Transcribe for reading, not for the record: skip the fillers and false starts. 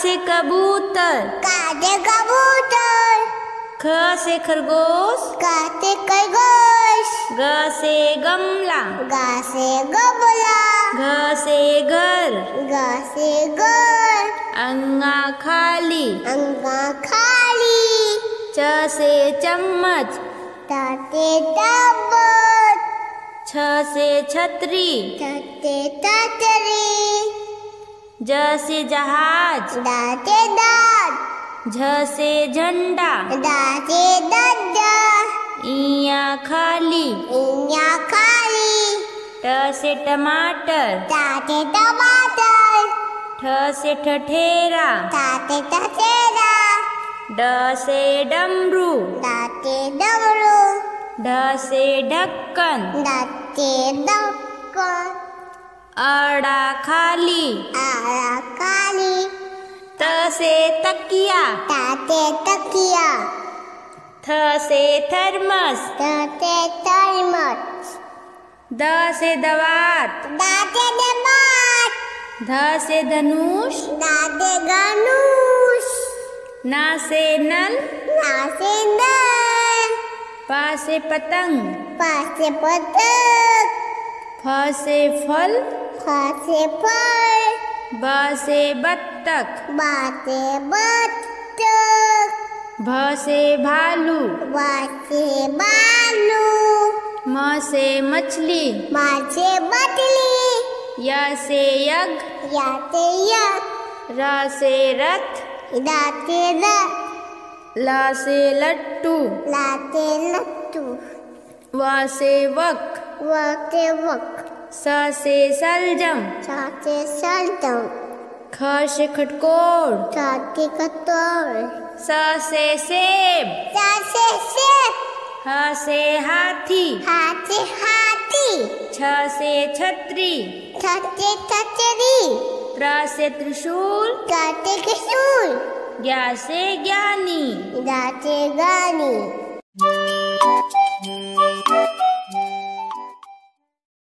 से कबूतर, क से कबूतर। ख से खरगोश, ख से खरगोश। ग से गमला, ग से गमला। घ से घर, घ से घर। अंगा खाली, अंगा खाली। च से चम्मच, च से चम्मच। छ से छतरी, छ से छतरी। ज से जहाज, ज से जहाज। झ से झंडा, झ से झंडा। इया खाली, इया खाली। ट से टमाटर, ट से टमाटर। ठ से ठठेरा, ठ से ठठेरा। ड से डमरू, ड से डमरू। ढ से ढक्कन, ढ से ढक्कन। आड़ा खाली, आड़ा खाली। त से तकिया, त से तकिया। थ से थर्मस, थ से थर्मस। द से दवात, द से दवात। ध से धनुष, ध से धनुष। न से नल, न से नल। प से पतंग, प से पतंग। फ से फल, से फल। ब से बत्तख, ब से बत्तख। भ से भालू, भ से भालू। म से मछली, म से मछली। य से यज्ञ, य से यज्ञ। र से रथ, र से रथ। ल से लट्टू, ल से लट्टू। व से वक, व से वक। स से सलजम, स से सलजम। ख से खटकोल, ख से खटकोल। स से सेब, स से सेब। ह से हाथी, ह से हाथी। छ से छतरी, छ से छतरी। त्र से त्रिशूल, त्र से त्रिशूल। ज्ञ से ज्ञानी, ज्ञ से ज्ञानी।